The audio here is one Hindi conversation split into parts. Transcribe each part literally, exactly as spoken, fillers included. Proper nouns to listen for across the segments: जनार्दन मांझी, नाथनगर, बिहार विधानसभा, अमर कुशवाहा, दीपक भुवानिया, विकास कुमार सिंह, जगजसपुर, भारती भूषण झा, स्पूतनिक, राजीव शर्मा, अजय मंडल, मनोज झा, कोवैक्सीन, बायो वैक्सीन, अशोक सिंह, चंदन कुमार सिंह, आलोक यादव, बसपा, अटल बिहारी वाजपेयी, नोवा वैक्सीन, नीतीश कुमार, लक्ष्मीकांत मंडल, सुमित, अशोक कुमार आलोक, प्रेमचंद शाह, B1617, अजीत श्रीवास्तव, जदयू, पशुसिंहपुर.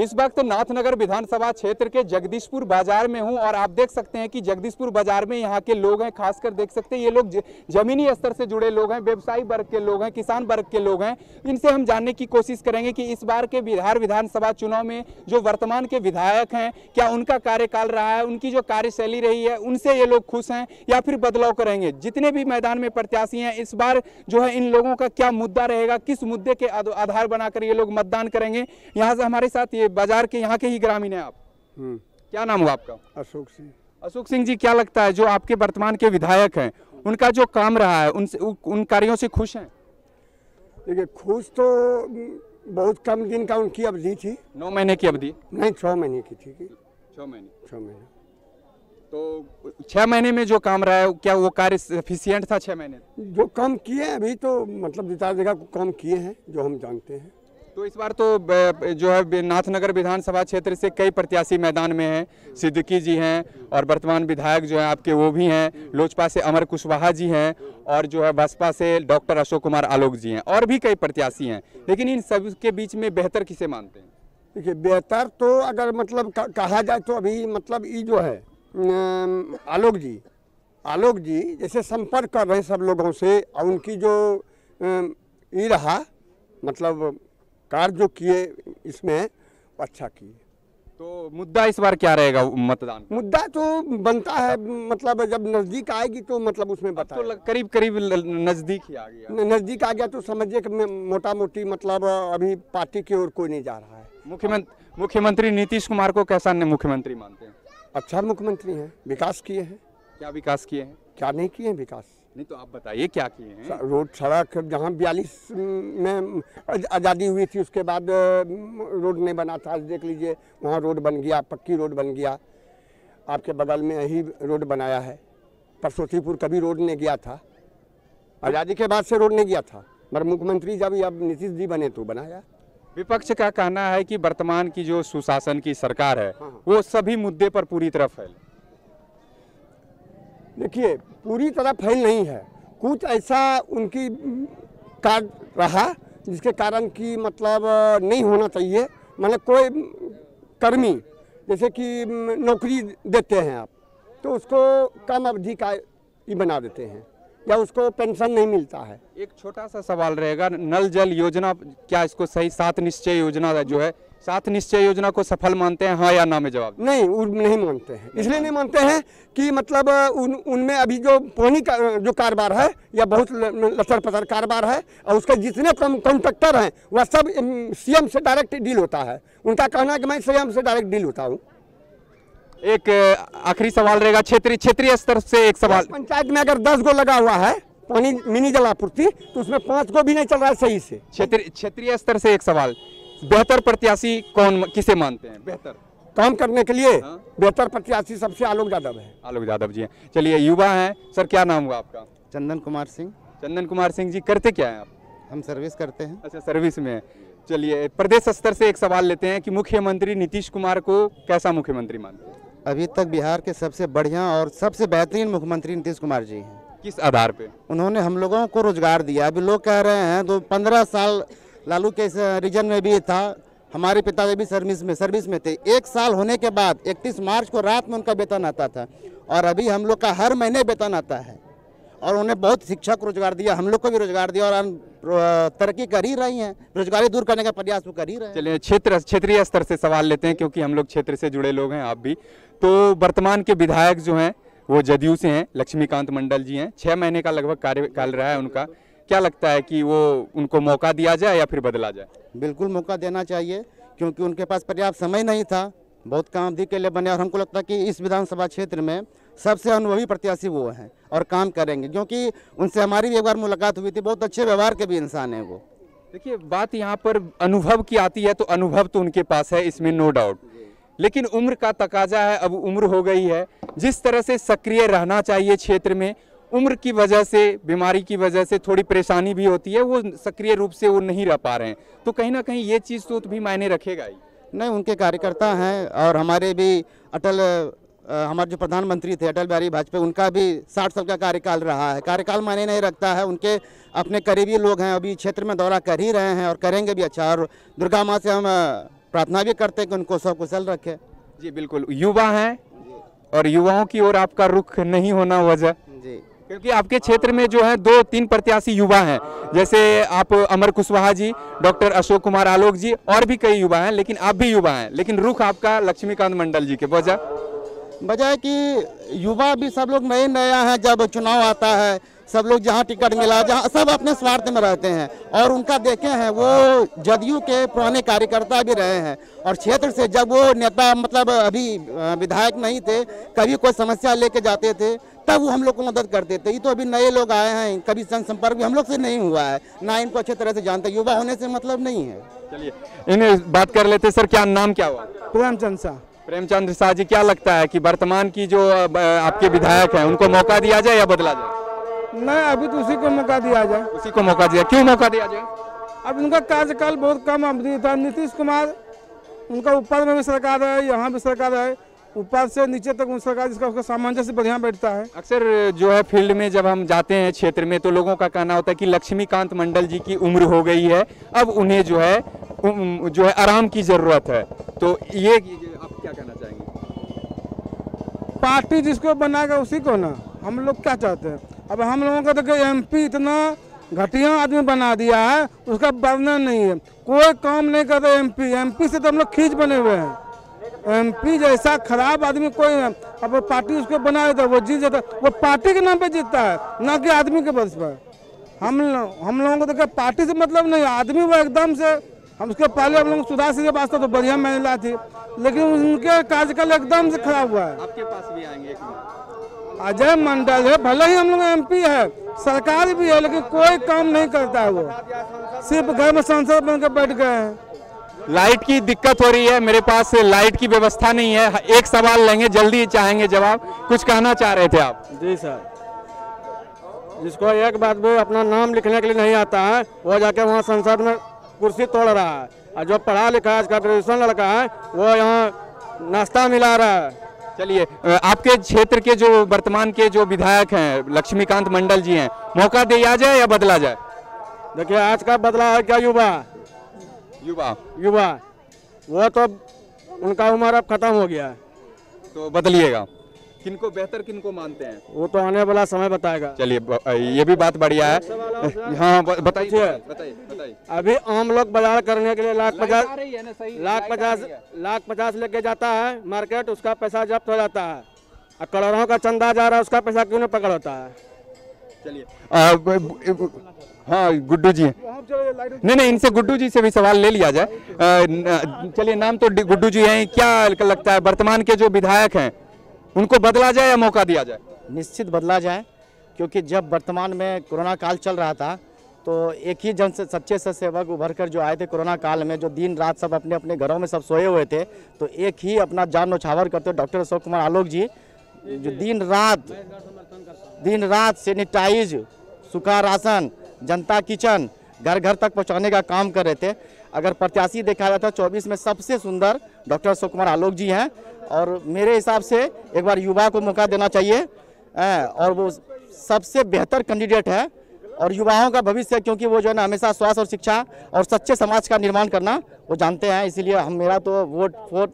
इस वक्त नाथनगर विधानसभा क्षेत्र के जगदीशपुर बाजार में हूं और आप देख सकते हैं कि जगदीशपुर बाजार में यहां के लोग हैं, खासकर देख सकते हैं ये लोग जमीनी स्तर से जुड़े लोग हैं, व्यवसायी वर्ग के लोग हैं, किसान वर्ग के लोग हैं। इनसे हम जानने की कोशिश करेंगे कि इस बार के बिहार विधानसभा चुनाव में जो वर्तमान के विधायक हैं, क्या उनका कार्यकाल रहा है, उनकी जो कार्यशैली रही है, उनसे ये लोग खुश हैं या फिर बदलाव करेंगे। जितने भी मैदान में प्रत्याशी हैं, इस बार जो है इन लोगों का क्या मुद्दा रहेगा, किस मुद्दे के आधार बनाकर ये लोग मतदान करेंगे। यहाँ से हमारे साथ बाजार के यहाँ के ही ग्रामीण हैं आप। क्या नाम हुआ आपका? अशोक सिंह। अशोक सिंह जी, क्या लगता है जो आपके वर्तमान के विधायक हैं, उनका जो काम रहा है, उनसे उन कार्यों से खुश हैं? देखिए, खुश तो बहुत कम दिन का उनकी अवधि थी, नौ महीने की अवधि, नहीं छह महीने की थी, छह महीने छह महीने तो छह महीने में जो काम रहा है, क्या वो कार्य सफिशिएंट था? छह महीने जो काम किए अभी तो मतलब जितना जगह काम किए हैं जो हम जानते हैं। तो इस बार तो जो है नाथनगर विधानसभा क्षेत्र से कई प्रत्याशी मैदान में हैं, सिद्दीकी जी हैं और वर्तमान विधायक जो हैं आपके वो भी हैं, लोजपा से अमर कुशवाहा जी हैं और जो है बसपा से डॉक्टर अशोक कुमार आलोक जी हैं और भी कई प्रत्याशी हैं, लेकिन इन सब के बीच में बेहतर किसे मानते हैं? देखिए, बेहतर तो अगर मतलब कहा जाए तो अभी मतलब ये जो है आलोक जी आलोक जी जैसे संपर्क कर रहे हैं सब लोगों से और उनकी जो ये रहा मतलब कार्य जो किए इसमें अच्छा किए। तो मुद्दा इस बार क्या रहेगा मतदान? मुद्दा तो बनता है मतलब जब नजदीक आएगी तो मतलब उसमें बता तो करीब करीब नजदीक ही आ गया नजदीक आ गया तो समझिए कि मोटा मोटी मतलब अभी पार्टी की ओर कोई नहीं जा रहा है। मुख्यमंत्री मुख्यमंत्री नीतीश कुमार को कैसा मुख्यमंत्री मानते हैं? अच्छा मुख्यमंत्री है, विकास किए हैं। क्या विकास किए हैं, क्या नहीं किए हैं? विकास नहीं तो आप बताइए क्या किए हैं? रोड, सड़क, जहाँ बयालीस में आज़ादी हुई थी उसके बाद रोड नहीं बना था, देख लीजिए वहाँ रोड बन गया, पक्की रोड बन गया, आपके बगल में यही रोड बनाया है। पशुसिंहपुर कभी रोड नहीं गया था, आज़ादी के बाद से रोड नहीं गया था, मगर मुख्यमंत्री जब अब नीतीश जी बने तो बनाया। विपक्ष का कहना है कि वर्तमान की जो सुशासन की सरकार है वो सभी मुद्दे पर पूरी तरह फैल देखिए पूरी तरह फैल नहीं है, कुछ ऐसा उनकी कार्य रहा जिसके कारण कि मतलब नहीं होना चाहिए। मतलब कोई कर्मी जैसे कि नौकरी देते हैं आप तो उसको कम अवधि का ही बना देते हैं या उसको पेंशन नहीं मिलता है। एक छोटा सा सवाल रहेगा, नल जल योजना, क्या इसको सही सात निश्चय योजना जो है, सात निश्चय योजना को सफल मानते हैं, हाँ या ना में जवाब? नहीं, वो नहीं मानते हैं। इसलिए नहीं मानते हैं कि मतलब उन उनमें अभी जो पानी का जो कारोबार है या बहुत लचर पचर कारोबार है और उसके जितने कॉन्ट्रैक्टर हैं वह सब सीएम से डायरेक्ट डील होता है। उनका कहना है कि मैं सीएम से डायरेक्ट डील होता हूँ। एक आखिरी सवाल रहेगा, क्षेत्रीय क्षेत्रीय स्तर से एक सवाल, पंचायत में अगर दस गो लगा हुआ है पानी मिनी जलापूर्ति तो उसमें पाँच गो भी नहीं चल रहा है सही से। क्षेत्रीय स्तर से एक सवाल, बेहतर प्रत्याशी कौन किसे मानते हैं बेहतर काम करने के लिए? हाँ? बेहतर प्रत्याशी सबसे आलोक यादव है। आलोक यादव जी हैं। चलिए, युवा हैं सर, क्या नाम हुआ आपका? चंदन कुमार सिंह। चंदन कुमार सिंह जी, करते क्या हैं आप? हम सर्विस करते हैं। अच्छा, सर्विस में। चलिए, प्रदेश स्तर से एक सवाल लेते हैं कि मुख्यमंत्री नीतीश कुमार को कैसा मुख्यमंत्री मानते हैं? अभी तक बिहार के सबसे बढ़िया और सबसे बेहतरीन मुख्यमंत्री नीतीश कुमार जी हैं। किस आधार पे? उन्होंने हम लोगों को रोजगार दिया। अभी लोग कह रहे हैं तो पंद्रह साल लालू के रीजन में भी था, हमारे पिताजी भी सर्विस में सर्विस में थे, एक साल होने के बाद इकतीस मार्च को रात में उनका वेतन आता था और अभी हम लोग का हर महीने वेतन आता है और उन्हें बहुत शिक्षा को रोजगार दिया, हम लोग को भी रोजगार दिया और तरक्की कर ही रही हैं, रोजगारी दूर करने का प्रयास वो कर ही रहे हैं। चलिए, क्षेत्र क्षेत्रीय स्तर से सवाल लेते हैं क्योंकि हम लोग क्षेत्र से जुड़े लोग हैं, आप भी। तो वर्तमान के विधायक जो हैं वो जदयू से हैं, लक्ष्मीकांत मंडल जी हैं, छः महीने का लगभग कार्यकाल रहा है उनका। क्या लगता है कि वो उनको मौका दिया जाए या फिर बदला जाए? बिल्कुल मौका देना चाहिए क्योंकि उनके पास पर्याप्त समय नहीं था, बहुत काम अवधि के लिए बने और हमको लगता है कि इस विधानसभा क्षेत्र में सबसे अनुभवी प्रत्याशी वो हैं और काम करेंगे क्योंकि उनसे हमारी भी एक बार मुलाकात हुई थी, बहुत अच्छे व्यवहार के भी इंसान हैं वो। देखिए, बात यहाँ पर अनुभव की आती है तो अनुभव तो उनके पास है, इसमें नो डाउट, लेकिन उम्र का तकाजा है, अब उम्र हो गई है। जिस तरह से सक्रिय रहना चाहिए क्षेत्र में, उम्र की वजह से, बीमारी की वजह से थोड़ी परेशानी भी होती है, वो सक्रिय रूप से वो नहीं रह पा रहे हैं, तो कहीं ना कहीं ये चीज़ तो भी मायने रखेगा ही। नहीं, उनके कार्यकर्ता हैं और हमारे भी अटल हमारे जो प्रधानमंत्री थे अटल बिहारी वाजपेयी, उनका भी साठ साल का कार्यकाल रहा है, कार्यकाल मायने नहीं रखता है, उनके अपने करीबी लोग हैं, अभी क्षेत्र में दौरा कर ही रहे हैं और करेंगे भी अच्छा। और दुर्गा माँ से हम प्रार्थना भी करते हैं कि उनको सकुशल रखे। जी बिल्कुल, युवा हैं और युवाओं की ओर आपका रुख नहीं होना वजह, क्योंकि आपके क्षेत्र में जो है दो तीन प्रत्याशी युवा हैं, जैसे आप अमर कुशवाहा जी, डॉक्टर अशोक कुमार आलोक जी और भी कई युवा हैं, लेकिन आप भी युवा हैं, लेकिन रुख आपका लक्ष्मीकांत मंडल जी के वजह वजह कि युवा भी सब लोग नए नया हैं। जब चुनाव आता है सब लोग जहाँ टिकट मिला जहाँ सब अपने स्वार्थ में रहते हैं, और उनका देखे हैं वो जदयू के पुराने कार्यकर्ता भी रहे हैं, और क्षेत्र से जब वो नेता मतलब अभी विधायक नहीं थे कभी कोई समस्या लेके जाते थे तब वो हम लोग को मदद करते थे। ये तो अभी नए लोग आए हैं, कभी जनसंपर्क भी हम लोग से नहीं हुआ है, ना इनको अच्छे तरह से जानते, युवा होने से मतलब नहीं है। चलिए इन्हें बात कर लेते। सर क्या नाम क्या हुआ? प्रेमचंद शाह। प्रेमचंद शाह जी, क्या लगता है कि वर्तमान की जो आपके विधायक हैं उनको मौका दिया जाए या बदला जाए? नहीं, अभी तो उसी को मौका दिया जाए। उसी को मौका दिया, क्यों मौका दिया जाए? अब उनका कार्यकाल बहुत कम अवधि था। नीतीश कुमार, उनका ऊपर में भी सरकार है, यहाँ भी सरकार है, ऊपर से नीचे तक उन सरकार जिसका उसका सामंजस्य बढ़िया बैठता है। अक्सर जो है फील्ड में जब हम जाते हैं क्षेत्र में तो लोगों का कहना होता है कि लक्ष्मीकांत मंडल जी की उम्र हो गई है, अब उन्हें जो है जो है आराम की जरूरत है, तो ये आप क्या कहना चाहेंगे? पार्टी जिसको बनाएगा उसी को ना, हम लोग क्या चाहते हैं। अब हम लोगों का तो एमपी इतना घटिया आदमी बना दिया है, उसका वर्णन नहीं है, कोई काम नहीं करता। एमपी एमपी से तो हम लोग खींच बने हुए हैं। एमपी जैसा खराब आदमी कोई है, अब पार्टी उसको बना देता है, वो जीत जाता है, वो पार्टी के नाम पे जीतता है, ना कि आदमी के बस पर। हम हम लोगों को तो क्या पार्टी से मतलब नहीं, आदमी वो एकदम से। हम उसके पहले हम लोग सुधा सिंह के पास तो बढ़िया महिला थी, लेकिन उनके कार्यकाल एकदम से खराब हुआ है। आपके पास भी आएंगे, अजय मंडल है, भले ही हम लोग एमपी है, सरकार भी है, लेकिन कोई काम नहीं करता है, वो सिर्फ घर में सांसद बनकर बैठ गए हैं। लाइट की दिक्कत हो रही है, मेरे पास लाइट की व्यवस्था नहीं है। एक सवाल लेंगे, जल्दी चाहेंगे जवाब। कुछ कहना चाह रहे थे आप? जी सर, जिसको एक बात भी अपना नाम लिखने के लिए नहीं आता है वो जाके वहाँ संसद में कुर्सी तोड़ रहा है, और जो पढ़ा लिखा है, ग्रेजुएशन लड़का है, वो यहाँ नाश्ता मिला रहा है। चलिए, आपके क्षेत्र के जो वर्तमान के जो विधायक हैं लक्ष्मीकांत मंडल जी हैं, मौका दिया जाए या बदला जाए? देखिए आज का बदला है क्या, युवा युवा युवा वो तो उनका उम्र अब खत्म हो गया है, तो बदलिएगा। किनको बेहतर किनको मानते हैं वो तो आने वाला समय बताएगा। चलिए ये भी बात बढ़िया है। हाँ बताइए बताइए। अभी आम लोग बाजार करने के लिए लाख पचास लाख पचास लाख पचास लेके जाता है मार्केट, उसका पैसा जब्त हो जाता है, और करोड़ों का चंदा जा रहा है, उसका पैसा क्यों नहीं पकड़ होता है? चलिए हाँ गुड्डू जी, नहीं नहीं इनसे गुड्डू जी से भी सवाल ले लिया जाए। चलिए, नाम तो गुड्डू जी है, क्या लगता है वर्तमान के जो विधायक हैं उनको बदला जाए या मौका दिया जाए? निश्चित बदला जाए, क्योंकि जब वर्तमान में कोरोना काल चल रहा था तो एक ही जन से सच्चे सत्सेवक उभर कर जो आए थे कोरोना काल में, जो दिन रात सब अपने अपने घरों में सब सोए हुए थे, तो एक ही अपना जान नौछावर करते डॉक्टर अशोक कुमार आलोक जी, जो दिन रात दिन रात सैनिटाइज, सूखा राशन, जनता किचन घर घर तक पहुँचाने का काम कर रहे थे। अगर प्रत्याशी देखा जाता है चौबीस में सबसे सुंदर डॉक्टर अशोक कुमार आलोक जी हैं, और मेरे हिसाब से एक बार युवा को मौका देना चाहिए, और वो सबसे बेहतर कैंडिडेट है और युवाओं का भविष्य, क्योंकि वो जो है ना हमेशा स्वास्थ्य और शिक्षा और सच्चे समाज का निर्माण करना वो जानते हैं, इसीलिए हम मेरा तो vote vote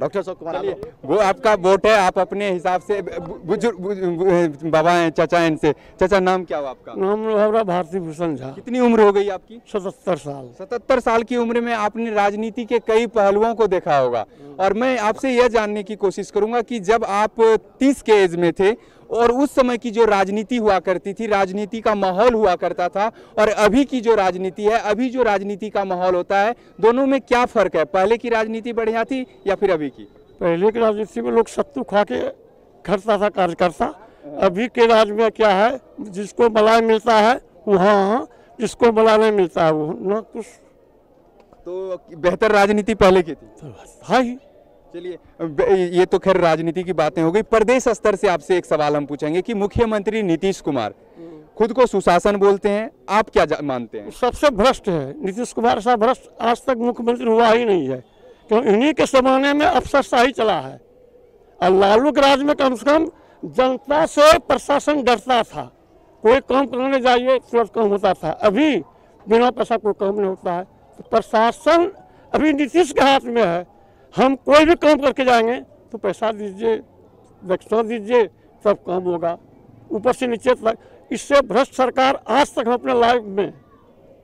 doctor अशोक कुमार आलोक। वो आपका वोट है, आप अपने हिसाब से बुजुर्ग बाबा हैं, चाचा हैं, इनसे। चाचा नाम क्या हुआ आपका? नाम भारती भूषण झा। कितनी उम्र हो गई आपकी? सतहत्तर साल। सतहत्तर साल की उम्र में आपने राजनीति के कई पहलुओं को देखा होगा, और मैं आपसे यह जानने की कोशिश करूंगा कि जब आप तीस के एज में थे और उस समय की जो राजनीति हुआ करती थी, राजनीति का माहौल हुआ करता था, और अभी की जो राजनीति है, अभी जो राजनीति का माहौल होता है, दोनों में क्या फर्क है? पहले की राजनीति बढ़िया थी या फिर अभी की? पहले की राजनीति में लोग सत्तू खा के खर्चा था कार्यकर्ता, अभी के राज में क्या है, जिसको बला मिलता है वहाँ, जिसको बला नहीं मिलता है वो ना कुछ। तो बेहतर राजनीति पहले की थी था ही। चलिए ये तो खैर राजनीति की बातें हो गई। प्रदेश स्तर से आपसे एक सवाल हम पूछेंगे कि मुख्यमंत्री नीतीश कुमार खुद को सुशासन बोलते हैं, आप क्या मानते हैं? सबसे भ्रष्ट है नीतीश कुमार साहब, भ्रष्ट आज तक मुख्यमंत्री हुआ ही नहीं है, क्योंकि इन्हीं के जमाने में अफसरशाही चला है, और लालू के राज में कम से कम जनता से प्रशासन डरता था, कोई काम करने जाइए तुरंत काम होता था, अभी बिना पैसा कोई काम नहीं होता है, तो प्रशासन अभी नीतीश के हाथ में है। हम कोई भी काम करके जाएंगे तो पैसा दीजिए, दक्षिणा दीजिए, सब काम होगा ऊपर से नीचे तक। इससे भ्रष्ट सरकार आज तक हम अपने लाइफ में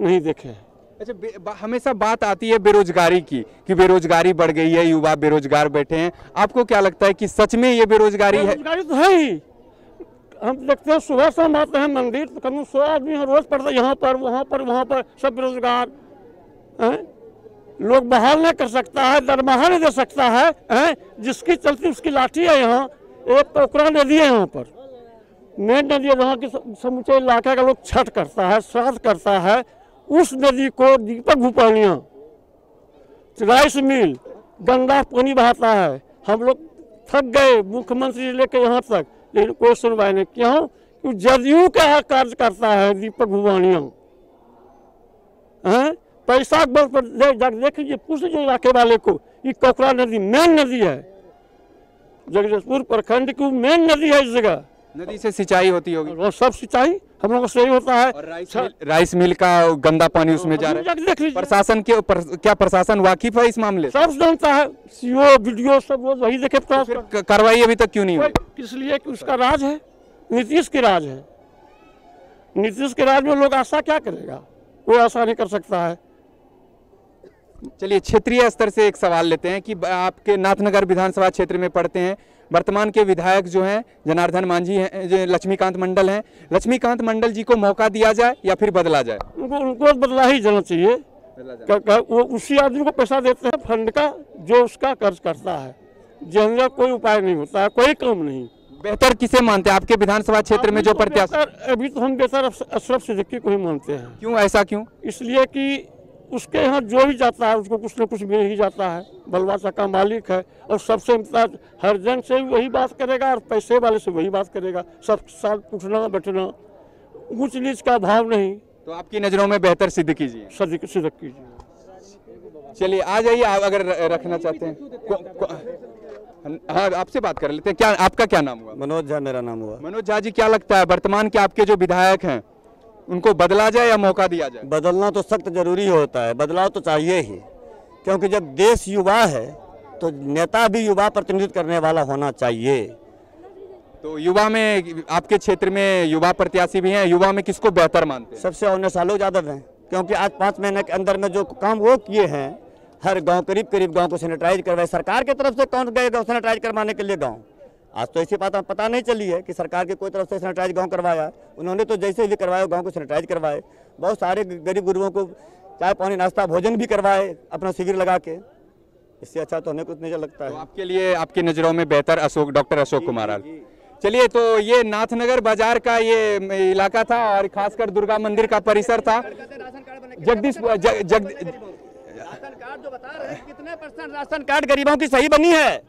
नहीं देखे हैं। अच्छा, हमेशा बात आती है बेरोजगारी की कि बेरोजगारी बढ़ गई है, युवा बेरोजगार बैठे हैं। आपको क्या लगता है कि सच में ये बेरोजगारी है? बेरोजगारी तो है ही। हम देखते हैं सुबह शाम आते हैं मंदिर तो कम सौ आदमी हम रोज पड़ते, यहाँ पर वहाँ पर वहाँ पर सब बेरोजगार हैं। लोग बहाल नहीं कर सकता है, दरमाहा नहीं दे सकता है, हैं? जिसकी चलती उसकी लाठी है। यहाँ एक पोखरा नदी है, यहाँ पर मेन नदी है, वहाँ की समूचे इलाके का लोग छठ करता है, श्राद्ध करता है। उस नदी को दीपक भुवानिया राइस मिल गंदा पानी बहाता है। हम लोग थक गए मुख्यमंत्री लेके यहाँ तक, लेकिन कोई सुनवाई नहीं। क्यों? क्यों जदयू का कार्य करता है दीपक भुवानिया, हैं? पैसा बल पर दे जा, देखिए पूछ लीजिए इलाके वाले को। ये कोकरा नदी मेन नदी है, जगजसपुर प्रखंड की मेन नदी है। इस जगह नदी से सिंचाई होती होगी, वो सब सिंचाई हम लोगों से ही होता है। राइस, राइस मिल का गंदा पानी उसमें जा रहा है। प्रशासन के पर, क्या प्रशासन वाकिफ है इस मामले? सब जानता है, सीओ वीडियो सब रोज वही देखे। तो कार्रवाई अभी तक क्यों नहीं हुई? इसलिए कि उसका राज है, नीतीश की राज है। नीतीश के राज में लोग आशा क्या करेगा? कोई आशा नहीं कर सकता है। चलिए क्षेत्रीय स्तर से एक सवाल लेते हैं कि आपके नाथनगर विधानसभा क्षेत्र में पड़ते हैं वर्तमान के विधायक जो हैं जनार्दन मांझी हैं, लक्ष्मीकांत मंडल हैं। लक्ष्मीकांत मंडल जी को मौका दिया जाए या फिर बदला जाए? उनको उनको बदला ही जाना चाहिए। क्या, क्या, वो उसी आदमी को पैसा देते हैं फंड का जो उसका कर्ज करता है, जिनका कोई उपाय नहीं होता है, कोई काम नहीं। बेहतर किसे मानते हैं आपके विधानसभा क्षेत्र में जो प्रत्याशी? अभी तो हम बेहतर अशरफ सिद्दीकी को ही मानते हैं। क्यों, ऐसा क्यों? इसलिए कि उसके यहाँ जो भी जाता है उसको कुछ न कुछ मिल ही जाता है। बलवा का मालिक है और सबसे इम्ताज हर जन से वही बात करेगा और पैसे वाले से वही बात करेगा। सबके साथ उठना बैठना, ऊंच नीच का भाव नहीं। तो आपकी नज़रों में बेहतर सिद्दीकी जी? सिद्दीकी जी। चलिए आ जाइए आप अगर रखना चाहते हैं। हाँ, आपसे बात कर लेते हैं। क्या आपका क्या नाम हुआ? मनोज झा मेरा नाम हुआ। मनोज झा जी, क्या लगता है वर्तमान के आपके जो विधायक हैं उनको बदला जाए या मौका दिया जाए? बदलना तो सख्त जरूरी होता है, बदलाव तो चाहिए ही, क्योंकि जब देश युवा है तो नेता भी युवा प्रतिनिधित्व करने वाला होना चाहिए। तो युवा में आपके क्षेत्र में युवा प्रत्याशी भी हैं, युवा में किसको बेहतर मानते हैं? सबसे ऑनेस्ट आलोक यादव हैं, क्योंकि आज पाँच महीने के अंदर में जो काम वो किए हैं, हर गाँव करीब करीब गाँव को सैनिटाइज करवाए। सरकार की तरफ से कौन गए गाँव सैनिटाइज करवाने के लिए? गाँव आज तो ऐसी बात पता नहीं चली है कि सरकार के कोई तरफ से सैनिटाइज गांव करवाया। उन्होंने तो जैसे भी करवाया गांव को सैनिटाइज करवाए, बहुत सारे गरीब गुरुओं को चाय पानी नाश्ता भोजन भी करवाए अपना शिविर लगा के। इससे अच्छा तो हमें कुछ नहीं लगता है। तो आपके लिए आपकी नज़रों में बेहतर अशोक डॉक्टर अशोक कुमार आलोक। चलिए, तो ये नाथनगर बाजार का ये इलाका था और खासकर दुर्गा मंदिर का परिसर था। जगदीशपुर कितने परसेंट राशन कार्ड गरीबों की सही बनी है?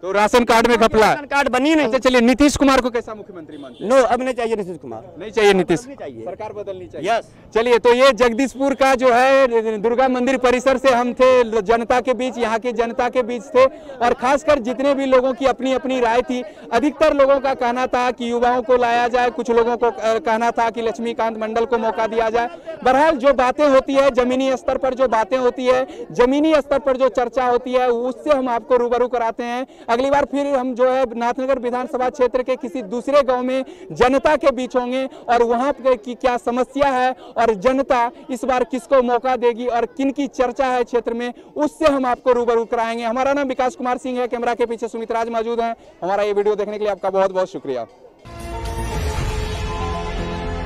तो राशन कार्ड में घपला, राशन कार्ड बनी नहीं। तो चलिए, नीतीश कुमार को कैसा मुख्यमंत्री मानते हैं? नो, अब नहीं चाहिए नीतीश कुमार, नहीं चाहिए नीतीश, सरकार बदलनी चाहिए। यस। चलिए, तो ये जगदीशपुर का जो है दुर्गा मंदिर परिसर से हम थे, जनता के बीच, यहाँ के जनता के बीच थे। और खासकर जितने भी लोगों की अपनी अपनी राय थी, अधिकतर लोगों का कहना था कि युवाओं को लाया जाए, कुछ लोगों को कहना था कि लक्ष्मीकांत मंडल को मौका दिया जाए। बहरहाल जो बातें होती है जमीनी स्तर पर, जो बातें होती है जमीनी स्तर पर, जो चर्चा होती है उससे हम आपको रूबरू कराते हैं। अगली बार फिर हम जो है नाथनगर विधानसभा क्षेत्र के किसी दूसरे गांव में जनता के बीच होंगे और वहां की क्या समस्या है और जनता इस बार किसको मौका देगी और किन की चर्चा है क्षेत्र में, उससे हम आपको रूबरू कराएंगे। हमारा नाम विकास कुमार सिंह है, कैमरा के पीछे सुमित राज मौजूद हैं। हमारा ये वीडियो देखने के लिए आपका बहुत बहुत शुक्रिया।